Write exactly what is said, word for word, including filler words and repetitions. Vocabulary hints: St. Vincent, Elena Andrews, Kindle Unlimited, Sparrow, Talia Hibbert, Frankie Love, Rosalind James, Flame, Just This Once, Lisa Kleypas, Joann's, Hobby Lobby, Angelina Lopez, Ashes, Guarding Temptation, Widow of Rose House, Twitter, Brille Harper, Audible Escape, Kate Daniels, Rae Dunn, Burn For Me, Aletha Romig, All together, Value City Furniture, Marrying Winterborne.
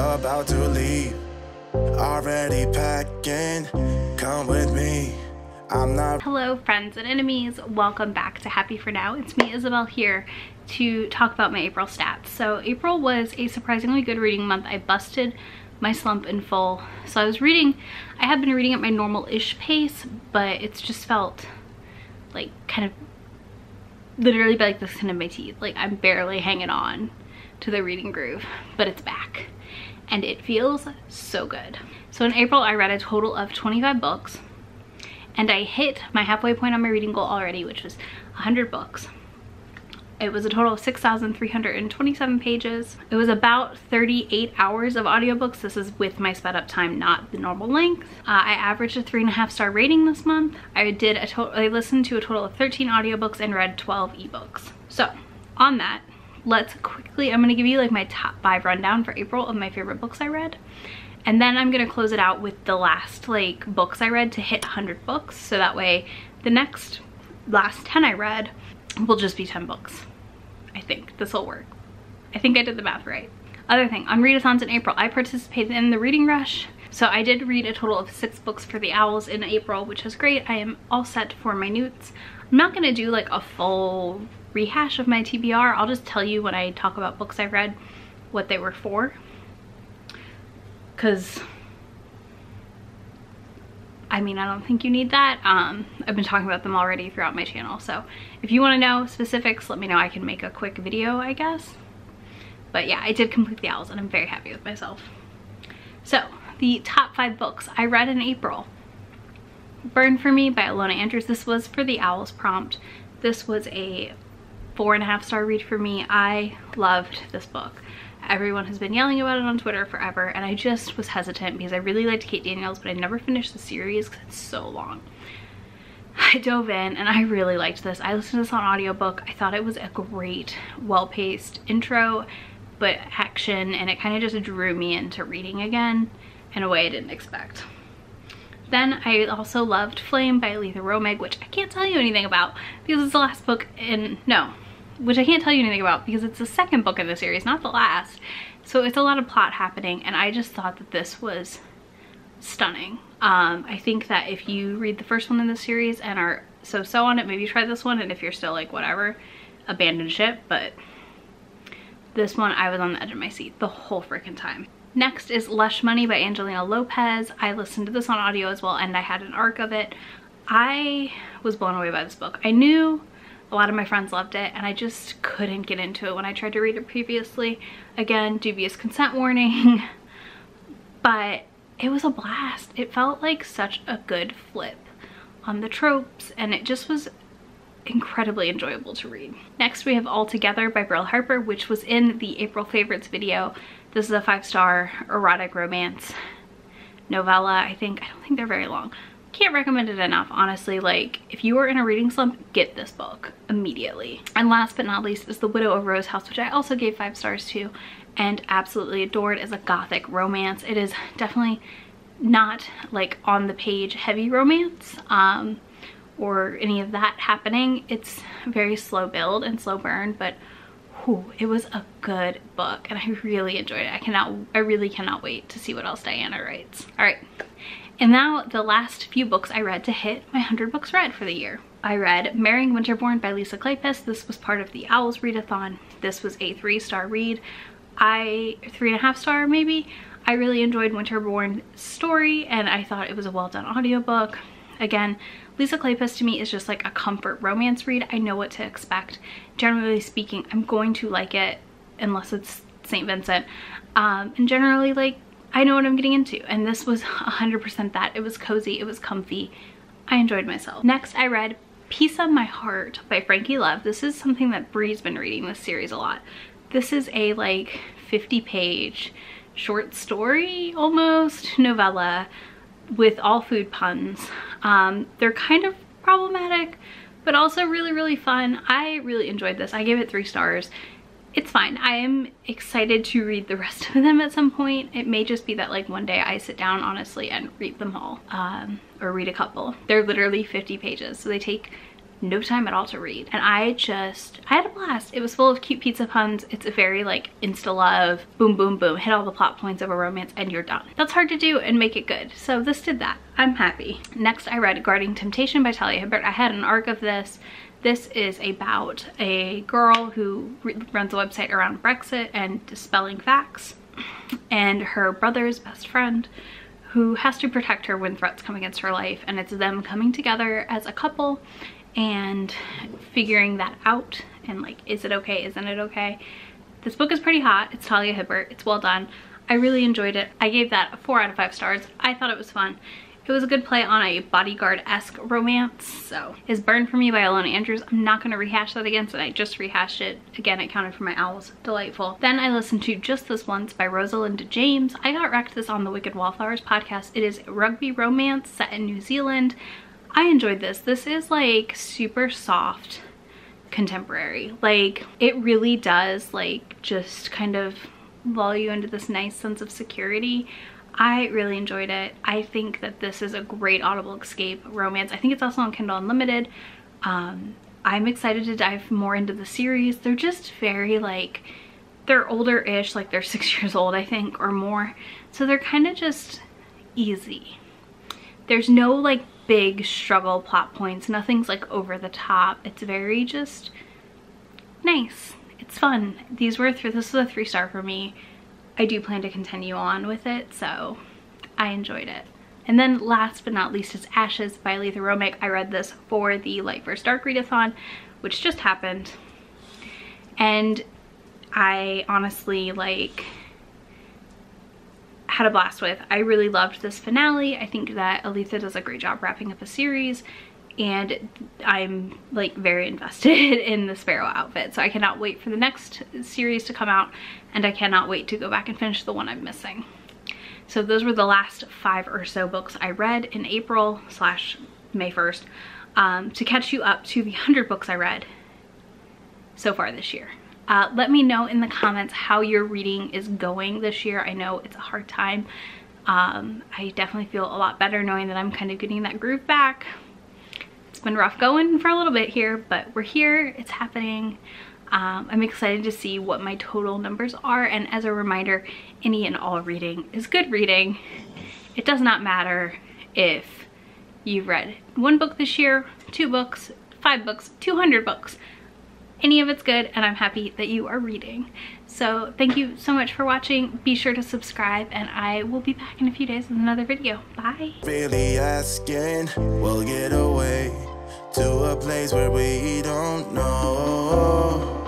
about to leave, already packing, come with me. I'm not. Hello friends and enemies, welcome back to Happy For Now. It's me, Isabel, here to talk about my April stats. So April was a surprisingly good reading month. I busted my slump in full. So I was reading, I have been reading at my normal-ish pace, but it's just felt like kind of literally by like the skin of my teeth. Like I'm barely hanging on to the reading groove, but it's back and it feels so good. So in April, I read a total of twenty-five books and I hit my halfway point on my reading goal already, which was one hundred books. It was a total of six thousand three hundred twenty-seven pages. It was about thirty-eight hours of audiobooks. This is with my sped up time, not the normal length. Uh, I averaged a three and a half star rating this month. I did a total, I listened to a total of thirteen audiobooks and read twelve ebooks. So on that, let's quickly, I'm gonna give you like my top five rundown for April of my favorite books I read. And then I'm gonna close it out with the last like books I read to hit one hundred books. So that way the next last ten I read will just be ten books. I think this will work. I think I did the math right. Other thing, on readathons in April, I participated in the reading rush. So I did read a total of six books for the owls in April, which was great. I am all set for my newts. I'm not gonna do like a full rehash of my T B R. I'll just tell you when I talk about books I read, what they were for. Cause I mean, I don't think you need that. Um, I've been talking about them already throughout my channel. So if you wanna know specifics, let me know. I can make a quick video, I guess. But yeah, I did complete the owls and I'm very happy with myself. So the top five books I read in April. Burn For Me by Elena Andrews. This was for the owls prompt. This was a four and a half star read for me. I loved this book. Everyone has been yelling about it on Twitter forever, and I just was hesitant because I really liked Kate Daniels, but I never finished the series because it's so long. I dove in and I really liked this. I listened to this on audiobook. I thought it was a great, well-paced intro, but action, and it kind of just drew me into reading again in a way I didn't expect. Then I also loved Flame by Aletha Romig, which I can't tell you anything about because it's the last book in, no, which I can't tell you anything about because it's the second book in the series, not the last. So it's a lot of plot happening, and I just thought that this was stunning. Um, I think that if you read the first one in the series and are so-so on it, maybe try this one, and if you're still like, whatever, abandon ship, but this one, I was on the edge of my seat the whole freaking time. Next is Lush Money by Angelina Lopez. I listened to this on audio as well, and I had an arc of it. I was blown away by this book. I knew a lot of my friends loved it, and I just couldn't get into it when I tried to read it previously. Again, dubious consent warning, but it was a blast. It felt like such a good flip on the tropes, and it just was incredibly enjoyable to read. Next, we have All Together by Brille Harper, which was in the April favorites video. This is a five-star erotic romance novella, I think. I don't think they're very long. Can't recommend it enough, honestly. Like, if you are in a reading slump, get this book immediately. And last but not least is The Widow of Rose House, which I also gave five stars to and absolutely adored as a gothic romance. It is definitely not like on the page heavy romance um, or any of that happening. It's very slow build and slow burn, but whew, it was a good book and I really enjoyed it. I cannot, I really cannot wait to see what else Diana writes. All right, and now the last few books I read to hit my one hundred books read for the year. I read Marrying Winterborne by Lisa Kleypas. This was part of the Owls readathon. This was a three-star read. I, three and a half star maybe. I really enjoyed Winterborne's story and I thought it was a well-done audiobook. Again, Lisa Kleypas to me is just like a comfort romance read. I know what to expect. Generally speaking, I'm going to like it unless it's Saint Vincent. Um, and generally, like, I know what I'm getting into. And this was one hundred percent that. It was cozy, it was comfy. I enjoyed myself. Next, I read Piece of My Heart by Frankie Love. This is something that Bree's been reading this series a lot. This is a like fifty page short story almost novella with all food puns. Um, they're kind of problematic, but also really, really fun. I really enjoyed this. I gave it three stars. It's fine. I am excited to read the rest of them at some point. It may just be that like one day I sit down honestly and read them all um, or read a couple. They're literally fifty pages. So they take no time at all to read. And I just, I had a blast. It was full of cute pizza puns. It's a very like insta-love, boom, boom, boom, hit all the plot points of a romance and you're done. That's hard to do and make it good. So this did that. I'm happy. Next, I read Guarding Temptation by Talia Hibbert. I had an arc of this. This is about a girl who runs a website around Brexit and dispelling facts, and her brother's best friend who has to protect her when threats come against her life, and it's them coming together as a couple and figuring that out and like, is it okay, isn't it okay? This book is pretty hot. It's Talia Hibbert. It's well done. I really enjoyed it. I gave that a four out of five stars. I thought it was fun. It was a good play on a bodyguard-esque romance. So is Burn For Me by Elena Andrews. I'm not going to rehash that again, so I just rehashed it. Again, it counted for my owls. Delightful. Then I listened to Just This Once by Rosalind James. I got wrecked this on the Wicked Wallflowers podcast. It is a rugby romance set in New Zealand. I enjoyed this. This is like super soft contemporary. Like it really does like just kind of lull you into this nice sense of security. I really enjoyed it. I think that this is a great audible escape romance. I think it's also on Kindle Unlimited. Um, I'm excited to dive more into the series. They're just very like, they're older-ish, like they're six years old, I think, or more. So they're kind of just easy. There's no like big struggle plot points. Nothing's like over the top. It's very just nice. It's fun. These were three, this was a three star for me. I do plan to continue on with it, so I enjoyed it. And then last but not least is Ashes by Aletha Romig. I read this for the Light versus. Dark readathon, which just happened. And I honestly like had a blast with. I really loved this finale. I think that Aletha does a great job wrapping up a series, and I'm like very invested in the Sparrow outfit, so I cannot wait for the next series to come out, and I cannot wait to go back and finish the one I'm missing. So those were the last five or so books I read in April slash May first, um, to catch you up to the one hundred books I read so far this year. Uh, let me know in the comments how your reading is going this year. I know it's a hard time. Um, I definitely feel a lot better knowing that I'm kind of getting that groove back. It's been rough going for a little bit here, but we're here, it's happening. um, I'm excited to see what my total numbers are, and as a reminder, any and all reading is good reading. It does not matter if you've read one book this year, two books, five books, two hundred books. Any of it's good, and I'm happy that you are reading. So thank you so much for watching. Be sure to subscribe, and I will be back in a few days with another video. Bye. Really asking, we'll get away to a place where we don't know.